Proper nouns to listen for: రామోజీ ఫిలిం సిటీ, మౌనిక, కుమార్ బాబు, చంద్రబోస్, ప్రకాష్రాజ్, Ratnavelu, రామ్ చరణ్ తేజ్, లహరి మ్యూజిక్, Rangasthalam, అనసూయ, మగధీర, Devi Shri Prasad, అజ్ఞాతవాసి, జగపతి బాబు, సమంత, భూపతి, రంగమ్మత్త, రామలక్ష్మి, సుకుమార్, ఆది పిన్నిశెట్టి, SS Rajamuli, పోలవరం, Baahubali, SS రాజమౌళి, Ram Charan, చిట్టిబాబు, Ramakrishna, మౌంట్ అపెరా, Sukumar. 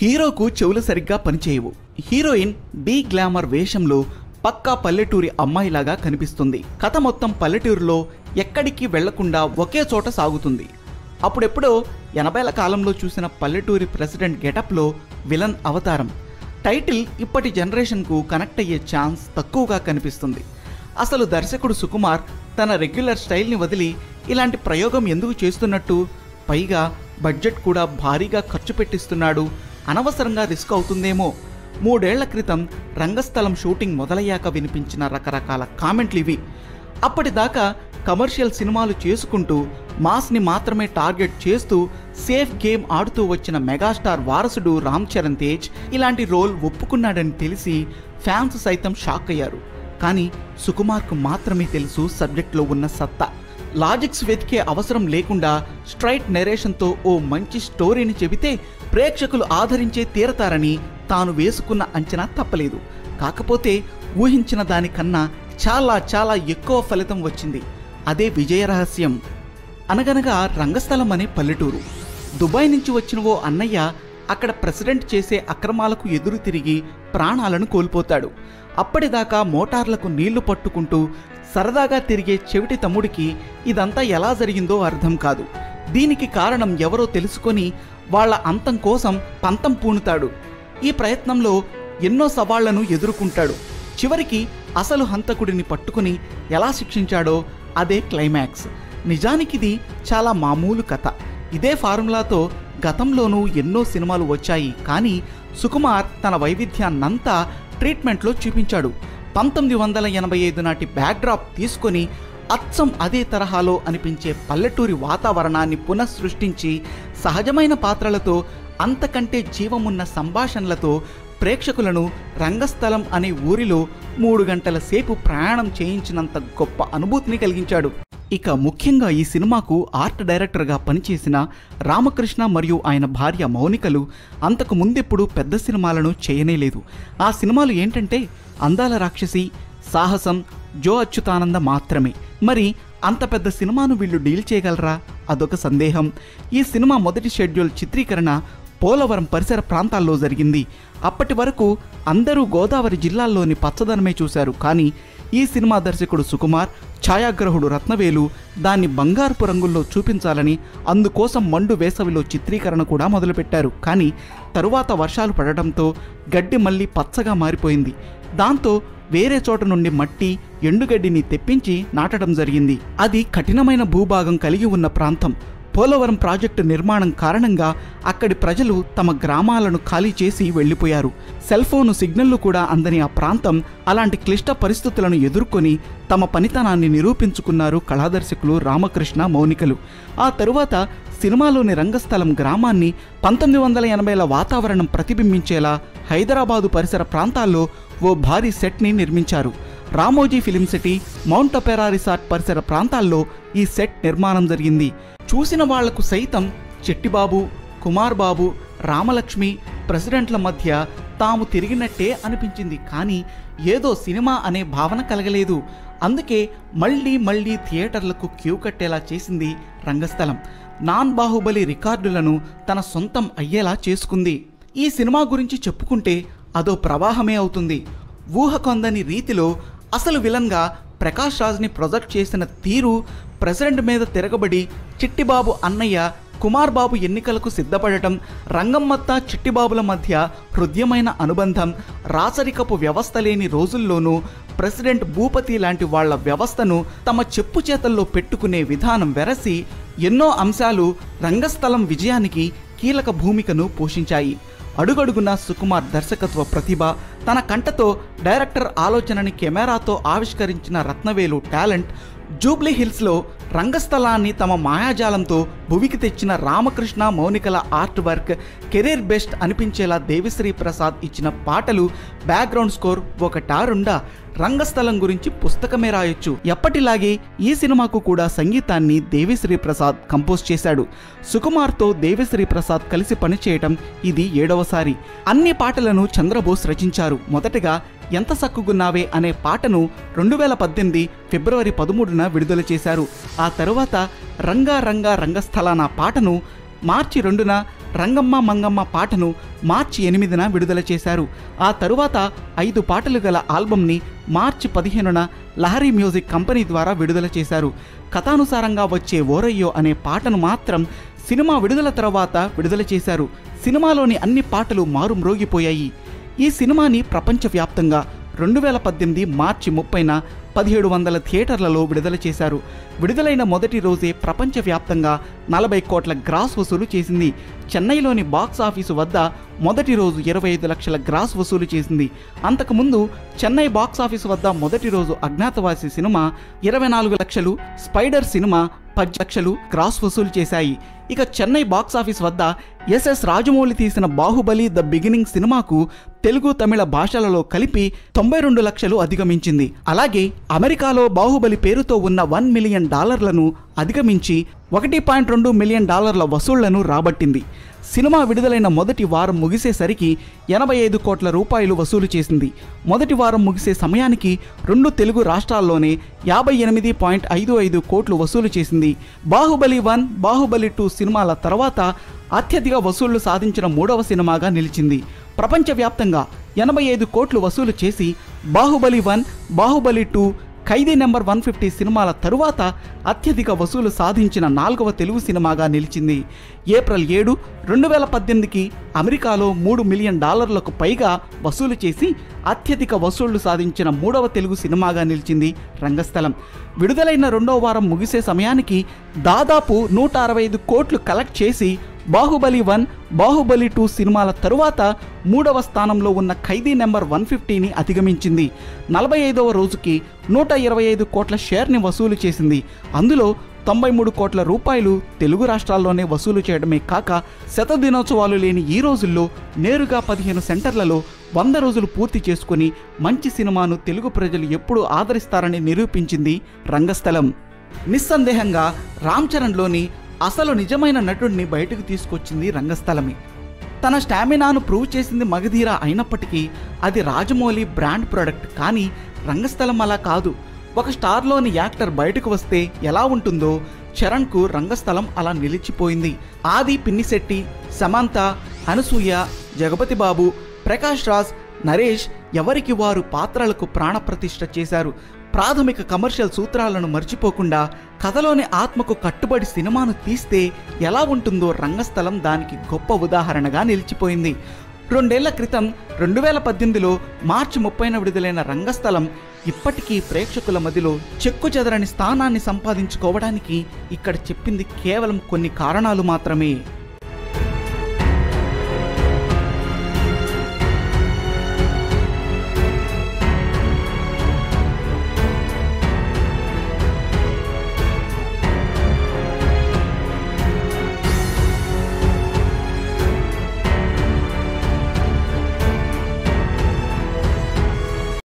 హీరోకు చెవులు సరిగ్గా పనిచేయవు. హీరోయిన్ డీ గ్లామర్ వేషంలో పక్కా పల్లెటూరి అమ్మాయిలాగా కనిపిస్తుంది. కథ మొత్తం పల్లెటూరులో ఎక్కడికి వెళ్లకుండా ఒకే చోట సాగుతుంది. అప్పుడెప్పుడో 80ల కాలంలో చూసిన పల్లెటూరి ప్రెసిడెంట్ గెటప్లో విలన్ అవతారం. టైటిల్ ఇప్పటి జనరేషన్కు కనెక్ట్ అయ్యే ఛాన్స్ తక్కువగా కనిపిస్తుంది. అసలు దర్శకుడు సుకుమార్ తన రెగ్యులర్ స్టైల్ని వదిలి ఇలాంటి ప్రయోగం ఎందుకు చేస్తున్నట్టు, పైగా బడ్జెట్ కూడా భారీగా ఖర్చు పెట్టిస్తున్నాడు, అనవసరంగా రిస్క్ అవుతుందేమో. 3 ఏళ్ల క్రితం రంగస్థలం షూటింగ్ మొదలయ్యాక వినిపించిన రకరకాల కామెంట్లు ఇవి. అప్పటిదాకా కమర్షియల్ సినిమాలు చేసుకుంటూ మాస్ని మాత్రమే టార్గెట్ చేస్తూ సేఫ్ గేమ్ ఆడుతూ వచ్చిన మెగాస్టార్ వారసుడు రామ్ చరణ్ తేజ్ ఇలాంటి రోల్ ఒప్పుకున్నాడని తెలిసి ఫ్యాన్స్ సైతం షాక్ అయ్యారు. కానీ సుకుమార్కు మాత్రమే తెలుసు సబ్జెక్ట్లో ఉన్న సత్తా. లాజిక్స్ వెతికే అవసరం లేకుండా స్ట్రైట్ నెరేషన్తో ఓ మంచి స్టోరీని చెబితే ప్రేక్షకులు ఆదరించే తీరతారని తాను వేసుకున్న అంచనా తప్పలేదు. కాకపోతే ఊహించిన దానికన్నా చాలా చాలా ఎక్కువ ఫలితం వచ్చింది. అదే విజయ రహస్యం. అనగనగా రంగస్థలం అనే పల్లెటూరు. దుబాయ్ నుంచి వచ్చిన ఓ అన్నయ్య అక్కడ ప్రెసిడెంట్ చేసే అక్రమాలకు ఎదురు తిరిగి ప్రాణాలను కోల్పోతాడు. అప్పటిదాకా మోటార్లకు నీళ్లు పట్టుకుంటూ సరదాగా తిరిగే చెవిటి తమ్ముడికి ఇదంతా ఎలా జరిగిందో అర్థం కాదు. దీనికి కారణం ఎవరో తెలుసుకొని వాళ్ళ అంతం కోసం పంతం పూనుతాడు. ఈ ప్రయత్నంలో ఎన్నో సవాళ్లను ఎదుర్కొంటాడు. చివరికి అసలు హంతకుడిని పట్టుకుని ఎలా శిక్షించాడో అదే క్లైమాక్స్. నిజానికిది చాలా మామూలు కథ. ఇదే ఫార్ములాతో గతంలోనూ ఎన్నో సినిమాలు వచ్చాయి. కానీ సుకుమార్ తన వైవిధ్యాన్నంతా ట్రీట్మెంట్లో చూపించాడు. 1985 నాటి బ్యాక్డ్రాప్ తీసుకొని అచ్చం అదే తరహాలో అనిపించే పల్లెటూరి వాతావరణాన్ని పునఃసృష్టించి సహజమైన పాత్రలతో అంతకంటే జీవమున్న సంభాషణలతో ప్రేక్షకులను రంగస్థలం అనే ఊరిలో 3 గంటల సేపు ప్రయాణం చేయించినంత గొప్ప అనుభూతిని కలిగించాడు. ఇక ముఖ్యంగా ఈ సినిమాకు ఆర్ట్ డైరెక్టర్గా పనిచేసిన రామకృష్ణ మరియు ఆయన భార్య మౌనికలు అంతకు ముందెప్పుడు పెద్ద సినిమాలను చేయనేలేదు. ఆ సినిమాలు ఏంటంటే అందాల రాక్షసి, సాహసం, జో అచ్యుతానంద మాత్రమే. మరి అంత పెద్ద సినిమాను వీళ్ళు డీల్ చేయగలరా? అదొక సందేహం. ఈ సినిమా మొదటి షెడ్యూల్ చిత్రీకరణ పోలవరం పరిసర ప్రాంతాల్లో జరిగింది. అప్పటి వరకు అందరూ గోదావరి జిల్లాల్లోని పచ్చదనమే చూశారు. కానీ ఈ సినిమా దర్శకుడు సుకుమార్, ఛాయాగ్రహుడు రత్నవేలు దాన్ని బంగారుపు రంగుల్లో చూపించాలని అందుకోసం మండు వేసవిలో చిత్రీకరణ కూడా మొదలుపెట్టారు. కానీ తరువాత వర్షాలు పడడంతో గడ్డి మళ్ళీ పచ్చగా మారిపోయింది. దాంతో వేరే చోట నుండి మట్టి, ఎండుగడ్డిని తెప్పించి నాటడం జరిగింది. అది కఠినమైన భూభాగం కలిగి ఉన్న ప్రాంతం. పోలవరం ప్రాజెక్టు నిర్మాణం కారణంగా అక్కడి ప్రజలు తమ గ్రామాలను ఖాళీ చేసి వెళ్ళిపోయారు. సెల్ ఫోను సిగ్నళ్లు కూడా అందని ఆ ప్రాంతం అలాంటి క్లిష్ట పరిస్థితులను ఎదుర్కొని తమ పనితనాన్ని నిరూపించుకున్నారు కళాదర్శకులు రామకృష్ణ, మౌనికలు. ఆ తరువాత సినిమాలోని రంగస్థలం గ్రామాన్ని 1980ల వాతావరణం ప్రతిబింబించేలా హైదరాబాదు పరిసర ప్రాంతాల్లో ఓ భారీ సెట్ని నిర్మించారు. రామోజీ ఫిలిం సిటీ, మౌంట్ అపెరా resort పరిసర ప్రాంతాల్లో ఈ సెట్ నిర్మాణం జరిగింది. చూసిన వాళ్లకు సైతం చెట్టిబాబు, కుమార్ బాబు, రామలక్ష్మి ప్రెసిడెంట్ల మధ్య తాము తిరిగినట్టే అనిపించింది. కానీ ఏదో సినిమా అనే భావన కలగలేదు. అందుకే మళ్ళీ మళ్ళీ థియేటర్లకు క్యూ కట్టేలా చేసింది రంగస్థలం. నాన్ బాహుబలి రికార్డులను తన సొంతం అయ్యేలా చేసుకుంది. ఈ సినిమా గురించి చెప్పుకుంటే అదో ప్రవాహమే అవుతుంది. ఊహకొందని రీతిలో అసలు విలన్గా ప్రకాష్రాజ్ని ప్రొజెక్ట్ చేసిన తీరు, ప్రెసిడెంట్ మీద తిరగబడి చిట్టిబాబు అన్నయ్య కుమార్ బాబు ఎన్నికలకు సిద్ధపడటం, రంగమ్మత్త చిట్టిబాబుల మధ్య హృదయమైన అనుబంధం, రాచరికపు వ్యవస్థ లేని రోజుల్లోనూ ప్రెసిడెంట్ భూపతి లాంటి వాళ్ల వ్యవస్థను తమ చెప్పు చేతల్లో పెట్టుకునే విధానం వెరసి ఎన్నో అంశాలు రంగస్థలం విజయానికి కీలక భూమికను పోషించాయి. అడుగడుగునా సుకుమార్ దర్శకత్వ ప్రతిభ, తన కంటతో డైరెక్టర్ ఆలోచనని కెమెరాతో ఆవిష్కరించిన రత్నవేలు టాలెంట్, జూబ్లీ హిల్స్లో రంగస్థలాన్ని తమ మాయాజాలంతో భువికి తెచ్చిన Ramakrishna, మౌనికల art work career best అనిపించేలా దేవిశ్రీ ప్రసాద్ ఇచ్చిన పాటలు, బ్యాక్గ్రౌండ్ స్కోర్ ఒకటారుండా రంగస్థలం గురించి పుస్తకమే రాయొచ్చు. ఎప్పటిలాగే ఈ సినిమాకు కూడా సంగీతాన్ని దేవిశ్రీ ప్రసాద్ కంపోజ్ చేశాడు. సుకుమార్తో దేవిశ్రీ ప్రసాద్ కలిసి పనిచేయటం ఇది 7వ సారి. అన్ని పాటలను చంద్రబోస్ రచించారు. మొదటగా ఎంత సక్కుగున్నావే అనే పాటను 2018 ఫిబ్రవరి 13న విడుదల చేశారు. ఆ తరువాత రంగా రంగా రంగస్థలాన పాటను మార్చి 2న, రంగమ్మ మంగమ్మ పాటను మార్చి 8న విడుదల చేశారు. ఆ తరువాత 5 పాటలు గల ఆల్బమ్ని మార్చి 15న లహరి మ్యూజిక్ కంపెనీ ద్వారా విడుదల చేశారు. కథానుసారంగా వచ్చే ఓరయ్యో అనే పాటను మాత్రం సినిమా విడుదల తర్వాత విడుదల చేశారు. సినిమాలోని అన్ని పాటలు మారుమ్రోగిపోయాయి. ఈ సినిమాని ప్రపంచవ్యాప్తంగా 2018 మార్చి 30న 1700 థియేటర్లలో విడుదల చేశారు. విడుదలైన మొదటి రోజే ప్రపంచవ్యాప్తంగా 40 కోట్ల గ్రాస్ వసూలు చేసింది. చెన్నైలోని బాక్స్ ఆఫీసు వద్ద మొదటి రోజు 25 లక్షల గ్రాస్ వసూలు చేసింది. అంతకుముందు చెన్నై బాక్స్ ఆఫీసు వద్ద మొదటి రోజు అజ్ఞాతవాసి సినిమా 24 లక్షలు, స్పైడర్ సినిమా 10 లక్షలు గ్రాస్ వసూలు చేశాయి. ఇక చెన్నై బాక్సాఫీస్ వద్ద SS రాజమౌళి తీసిన బాహుబలి ద బిగినింగ్ సినిమాకు తెలుగు తమిళ భాషలలో కలిపి 92 లక్షలు అధిగమించింది. అలాగే అమెరికాలో బాహుబలి పేరుతో ఉన్న $1 మిలియన్ అధిగమించి $1.2 మిలియన్ వసూళ్లను రాబట్టింది. సినిమా విడుదలైన మొదటి వారం ముగిసేసరికి 85 కోట్ల రూపాయలు వసూలు చేసింది. మొదటి వారం ముగిసే సమయానికి 2 తెలుగు రాష్ట్రాల్లోనే 58.55 కోట్లు వసూలు చేసింది. బాహుబలి 1, బాహుబలి 2 సినిమాల తర్వాత అత్యధిక వసూళ్లు సాధించిన 3వ సినిమాగా నిలిచింది. ప్రపంచవ్యాప్తంగా 85 కోట్లు వసూలు చేసి బాహుబలి 1, బాహుబలి 2, ఖైదీ నెంబర్ 150 సినిమాల తరువాత అత్యధిక వసూలు సాధించిన 4వ తెలుగు సినిమాగా నిలిచింది. ఏప్రిల్ 7, 2018కి అమెరికాలో $3 మిలియన్ పైగా వసూలు చేసి అత్యధిక వసూళ్లు సాధించిన 3వ తెలుగు సినిమాగా నిలిచింది రంగస్థలం. విడుదలైన 2వ వారం ముగిసే సమయానికి దాదాపు 165 కోట్లు కలెక్ట్ చేసి బాహుబలి 1, బాహుబలి 2 సినిమాల తరువాత 3వ స్థానంలో ఉన్న ఖైదీ నెంబర్ 150ని అధిగమించింది. 45వ రోజుకి 125 కోట్ల షేర్ని వసూలు చేసింది. అందులో 93 కోట్ల రూపాయలు తెలుగు రాష్ట్రాల్లోనే వసూలు చేయడమే కాక శతదినోత్సవాలు లేని ఈ రోజుల్లో నేరుగా 15 సెంటర్లలో 100 రోజులు పూర్తి చేసుకుని మంచి సినిమాను తెలుగు ప్రజలు ఎప్పుడూ ఆదరిస్తారని నిరూపించింది రంగస్థలం. నిస్సందేహంగా రామ్ చరణ్లోని అసలు నిజమైన నటుడిని బయటకు తీసుకొచ్చింది రంగస్థలమే. తన స్టామినాను ప్రూవ్ చేసింది మగధీర అయినప్పటికీ అది రాజమౌళి బ్రాండ్ ప్రోడక్ట్. కానీ రంగస్థలం అలా కాదు. ఒక స్టార్లోని యాక్టర్ బయటకు వస్తే ఎలా ఉంటుందో చరణ్కు రంగస్థలం అలా నిలిచిపోయింది. ఆది పిన్నిశెట్టి, సమంత, అనసూయ, జగపతి బాబు, ప్రకాష్రాజ్, నరేష్ ఎవరికి వారు పాత్రలకు ప్రాణప్రతిష్ఠ చేశారు. ప్రాథమిక కమర్షియల్ సూత్రాలను మర్చిపోకుండా కథలోని ఆత్మకు కట్టుబడి సినిమాను తీస్తే ఎలా ఉంటుందో రంగస్థలం దానికి గొప్ప ఉదాహరణగా నిలిచిపోయింది. 2 ఏళ్ల క్రితం 2018లో మార్చి 30న విడుదలైన రంగస్థలం ఇప్పటికీ ప్రేక్షకుల మధ్యలో చెక్కు చెదరని స్థానాన్ని సంపాదించుకోవడానికి ఇక్కడ చెప్పింది కేవలం కొన్ని కారణాలు మాత్రమే.